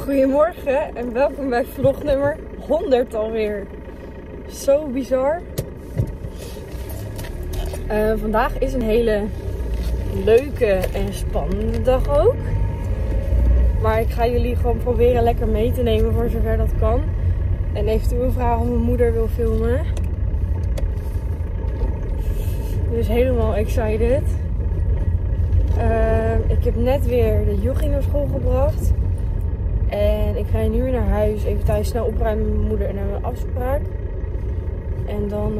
Goedemorgen en welkom bij vlog nummer 100 alweer. Zo bizar. Vandaag is een hele leuke en spannende dag ook. Maar ik ga jullie gewoon proberen lekker mee te nemen voor zover dat kan. En eventueel vragen of mijn moeder wil filmen. Dus helemaal excited. Ik heb net weer de jochie naar school gebracht. En ik ga nu weer naar huis. Even thuis snel opruimen met mijn moeder en hebben we een afspraak. En dan...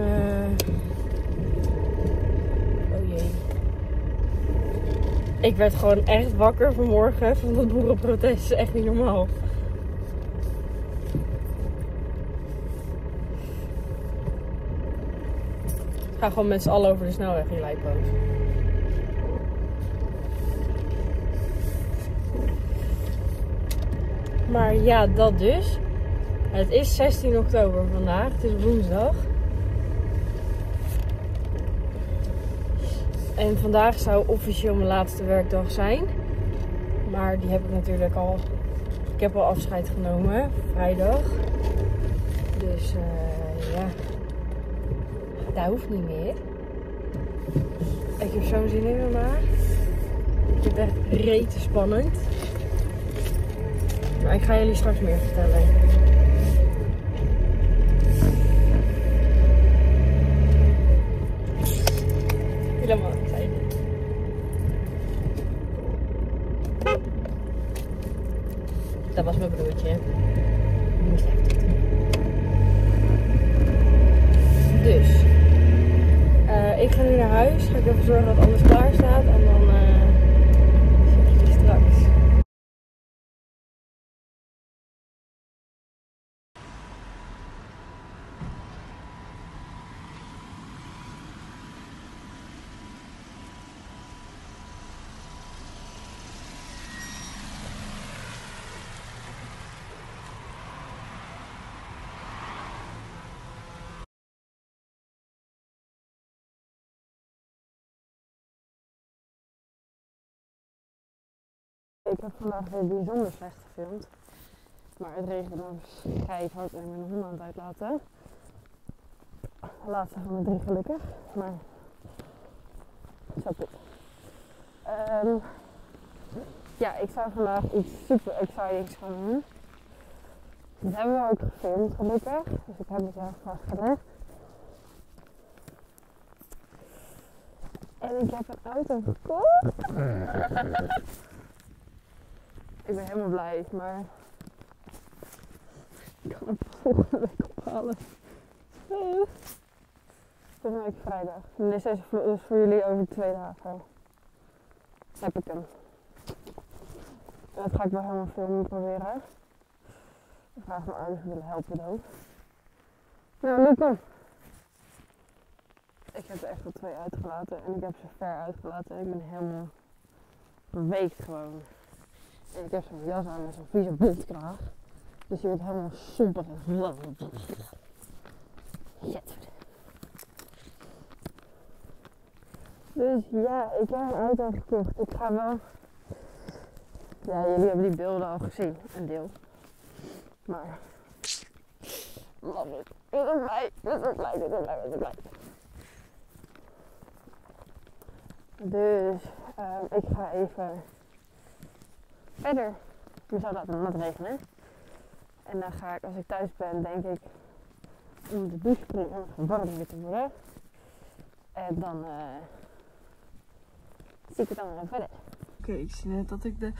Oh jee. Ik werd gewoon echt wakker vanmorgen van dat boerenprotest. Dat is echt niet normaal. Ik ga gewoon met z'n allen over de snelweg in Leipzig. Maar ja, dat dus. Het is 16 oktober vandaag. Het is woensdag. En vandaag zou officieel mijn laatste werkdag zijn. Maar die heb ik natuurlijk al... Ik heb al afscheid genomen. Vrijdag. Dus ja. Dat hoeft niet meer. Ik heb zo'n zin in vandaag. Ik vind het echt rete spannend. Maar ik ga jullie straks meer vertellen. Helemaal excited. Dat was mijn broertje. Moest echt doen. Dus. Ik ga nu naar huis. Ga ik ervoor zorgen dat alles klaar staat. En dan zie ik jullie straks. Ik heb vandaag weer bijzonder slecht gefilmd, maar het regende keihard en mijn hond aan het uitlaten. De laatste van de drie gelukkig, maar zo goed. Ja, ik zou vandaag iets super excitings gaan doen. Dat hebben we ook gefilmd gelukkig, dus ik heb het wel graag gedaan. En ik heb een auto gekocht. Ik ben helemaal blij, maar ik kan hem volgende week ophalen. Volgende week vrijdag. En dit is voor jullie over 2 dagen. Heb ik hem. En dat ga ik wel helemaal filmen proberen. Ik vraag mijn ouders willen helpen dan. Nou, lukt hem. Ik heb er echt al 2 uitgelaten en ik heb ze ver uitgelaten en ik ben helemaal beweekt gewoon. En ik heb zo'n jas aan met zo'n vieze bondkraag. Dus je wordt helemaal soepig en blauw. Dus ja, ik heb een auto gekocht. Ik ga wel... Ja, jullie hebben die beelden al gezien. Een deel. Maar... Love it. Ik ben blij. Ik ben blij. Dus... ik ga even... verder. Ik zou laten het regenen. En dan ga ik, als ik thuis ben, denk ik om de douche springen om warm weer te worden. En dan zie ik het allemaal verder. Oké, ik zie net dat ik de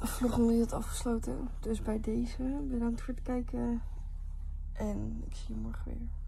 vlog nog had afgesloten. Dus bij deze, bedankt voor het kijken. En ik zie je morgen weer.